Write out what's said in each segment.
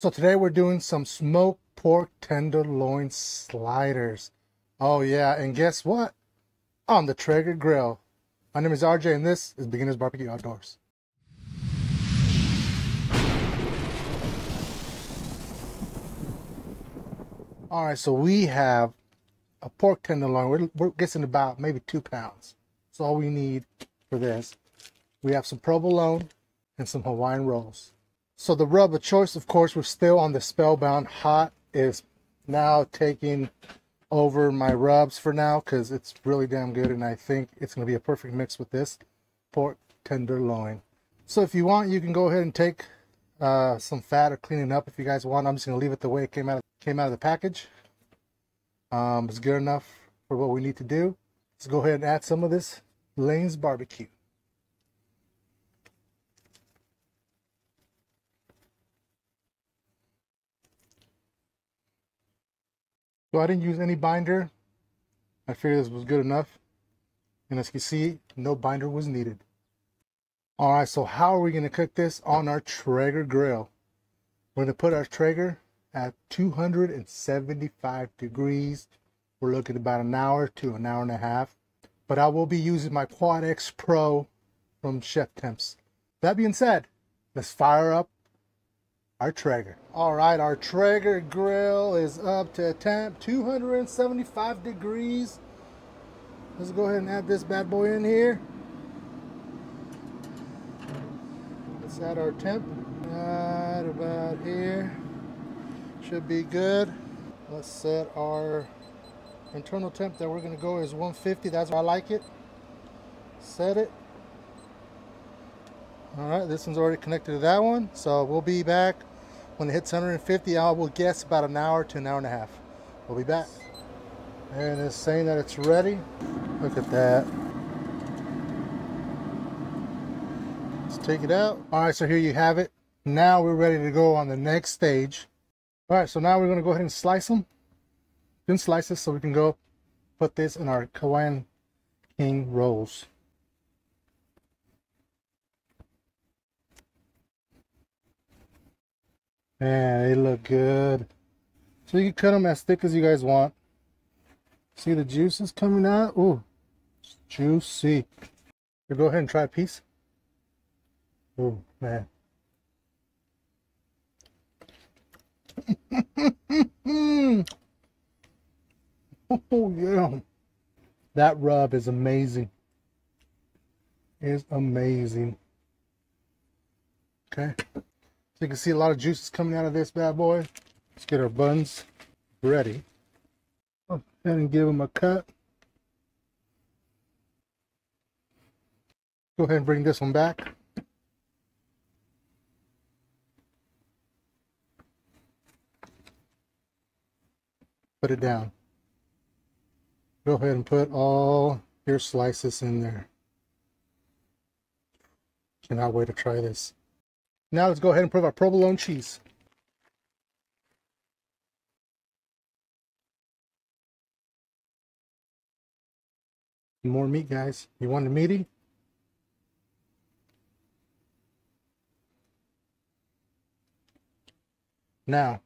So today we're doing some smoked pork tenderloin sliders. Oh yeah, and guess what? On the Traeger grill. My name is RJ and this is Beginner's Barbecue Outdoors. All right, so we have a pork tenderloin. We're guessing about maybe 2 pounds. That's all we need for this. We have some provolone and some Hawaiian rolls. So the rub of choice, of course, we're still on the Spellbound Hot, is now taking over my rubs for now because it's really damn good and I think it's going to be a perfect mix with this pork tenderloin. So if you want, you can go ahead and take some fat or clean it up if you guys want. I'm just going to leave it the way it came out of the package. It's good enough for what we need to do. Let's go ahead and add some of this Lane's barbecue. So I didn't use any binder. I figured this was good enough. And as you can see, no binder was needed. All right, so how are we gonna cook this on our Traeger grill? We're gonna put our Traeger at 275 degrees. We're looking about an hour to an hour and a half. But I will be using my Quad X Pro from Chef Temps. That being said, let's fire up our Traeger. All right, our Traeger grill is up to temp 275 degrees. Let's go ahead and add this bad boy in here. Let's add our temp right about here. Should be good. Let's set our internal temp that we're gonna go is 150. That's where I like it. Set it. All right, this one's already connected to that one, so we'll be back. When it hits 150, I will guess about an hour to an hour and a half. We'll be back. And it's saying that it's ready. Look at that. Let's take it out. All right, so here you have it. Now we're ready to go on the next stage. All right, so now we're gonna go ahead and slice them. Thin slices so we can go put this in our Hawaiian King rolls. Man, they look good. So you can cut them as thick as you guys want. See the juices coming out? Ooh, it's juicy. So go ahead and try a piece. Ooh, man. Oh, yeah. That rub is amazing. It's amazing. Okay. So you can see a lot of juices coming out of this bad boy. Let's get our buns ready. Go ahead and give them a cut. Go ahead and bring this one back. Put it down. Go ahead and put all your slices in there. Cannot wait to try this. Now let's go ahead and put our provolone cheese. More meat, guys. You want the meaty? Now,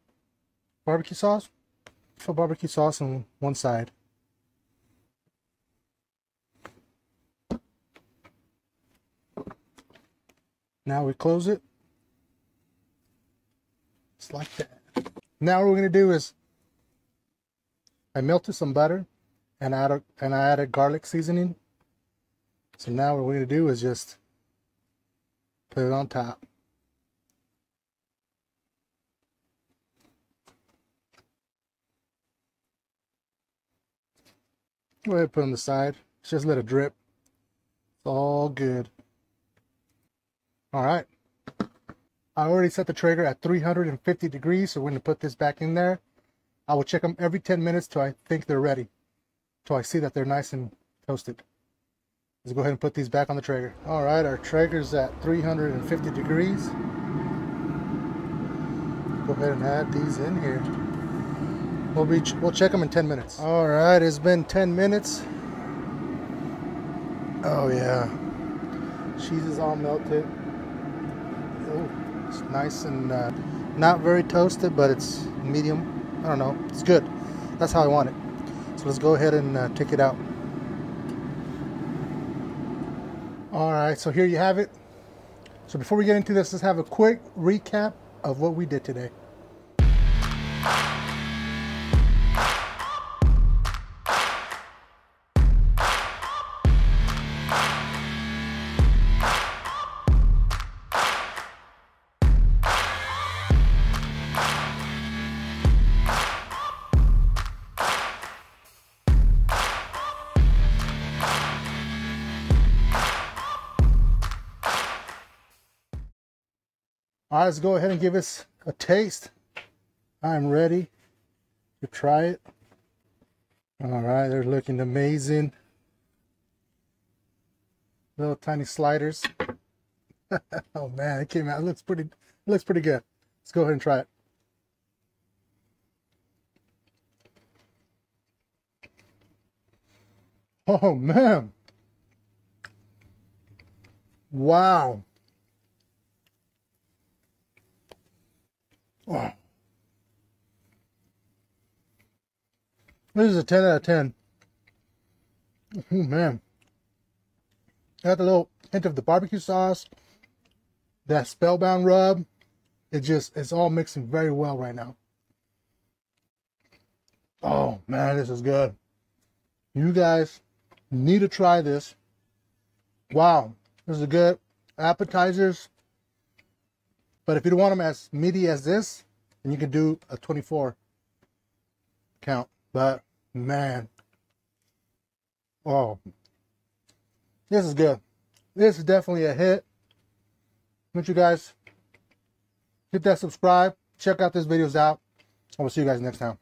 barbecue sauce. Put barbecue sauce on one side. Now we close it. Just like that. Now what we're going to do is I melted some butter and I added garlic seasoning. So now what we're going to do is just put it on top. Go ahead and put it on the side. Just let it drip. It's all good. All right. I already set the Traeger at 350 degrees, so we're going to put this back in there. I will check them every 10 minutes till I think they're ready, till I see that they're nice and toasted. Let's go ahead and put these back on the Traeger. All right, our Traeger's at 350 degrees. Go ahead and add these in here. We'll check them in 10 minutes. All right, it's been 10 minutes. Oh yeah, cheese is all melted. Oh. Nice and Not very toasted, but it's medium. I don't know. It's good. That's how I want it. So let's go ahead and take it out. Alright, so here you have it. So before we get into this, let's have a quick recap of what we did today. All right, let's go ahead and give this a taste. I'm ready to try it. All right, they're looking amazing. Little tiny sliders. Oh man, it came out. It looks pretty good. Let's go ahead and try it. Oh man. Wow. Wow. This is a 10 out of 10. Oh man. Got a little hint of the barbecue sauce, that Spellbound rub. It's all mixing very well right now. Oh man, this is good. You guys need to try this. Wow, this is good. Appetizers. But if you don't want them as meaty as this, then you can do a 24 count. But man, oh, this is good. This is definitely a hit. But you guys hit that subscribe, check out these videos out, and we'll see you guys next time.